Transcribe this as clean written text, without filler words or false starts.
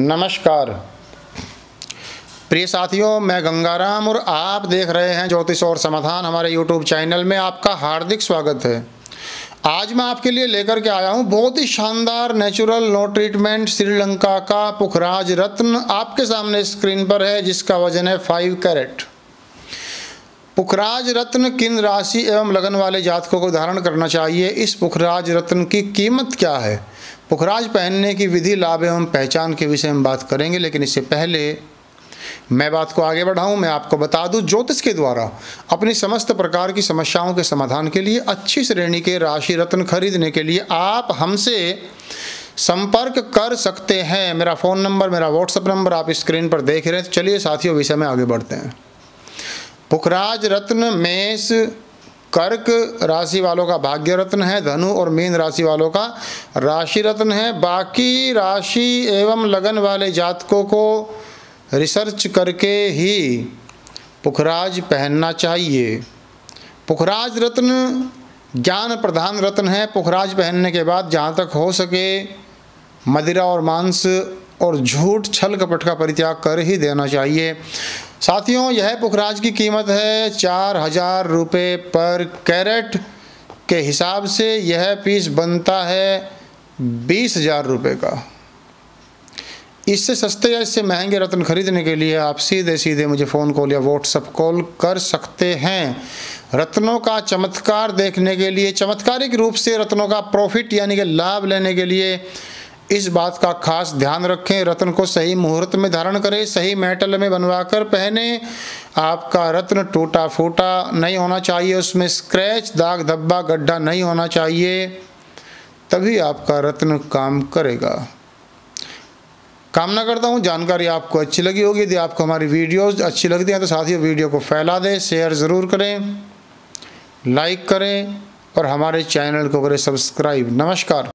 नमस्कार प्रिय साथियों, मैं गंगाराम और आप देख रहे हैं ज्योतिष और समाधान हमारे YouTube चैनल में। आपका हार्दिक स्वागत है। आज मैं आपके लिए लेकर के आया हूं बहुत ही शानदार नेचुरल नो ट्रीटमेंट श्रीलंका का पुखराज रत्न। आपके सामने स्क्रीन पर है जिसका वजन है 5 कैरेट। पुखराज रत्न किन राशि एवं लगन वाले जातकों को धारण करना चाहिए, इस पुखराज रत्न की कीमत क्या है, पुखराज पहनने की विधि, लाभ एवं पहचान के विषय में बात करेंगे। लेकिन इससे पहले मैं बात को आगे बढ़ाऊं, मैं आपको बता दूं, ज्योतिष के द्वारा अपनी समस्त प्रकार की समस्याओं के समाधान के लिए अच्छी श्रेणी के राशि रत्न खरीदने के लिए आप हमसे संपर्क कर सकते हैं। मेरा फ़ोन नंबर, मेरा व्हाट्सएप नंबर आप स्क्रीन पर देख रहे हैं। तो चलिए साथियों, विषय में आगे बढ़ते हैं। पुखराज रत्न मेष कर्क राशि वालों का भाग्य रत्न है, धनु और मीन राशि वालों का राशि रत्न है। बाकी राशि एवं लगन वाले जातकों को रिसर्च करके ही पुखराज पहनना चाहिए। पुखराज रत्न ज्ञान प्रधान रत्न है। पुखराज पहनने के बाद जहाँ तक हो सके मदिरा और मांस और झूठ छल कपट का परित्याग कर ही देना चाहिए। साथियों, यह पुखराज की कीमत है 4000 रुपये पर कैरेट के हिसाब से। यह पीस बनता है 20000 रुपये का। इससे सस्ते या इससे महंगे रत्न खरीदने के लिए आप सीधे मुझे फ़ोन कॉल या व्हाट्सएप कॉल कर सकते हैं। रत्नों का चमत्कार देखने के लिए, चमत्कारिक रूप से रत्नों का प्रॉफिट यानी कि लाभ लेने के लिए इस बात का खास ध्यान रखें, रत्न को सही मुहूर्त में धारण करें, सही मेटल में बनवाकर पहने। आपका रत्न टूटा फूटा नहीं होना चाहिए, उसमें स्क्रैच दाग धब्बा गड्ढा नहीं होना चाहिए, तभी आपका रत्न काम करेगा। कामना करता हूँ जानकारी आपको अच्छी लगी होगी। यदि आपको हमारी वीडियोज़ अच्छी लगती हैं तो साथियों वीडियो को फैला दें, शेयर ज़रूर करें, लाइक करें और हमारे चैनल को करें सब्सक्राइब। नमस्कार।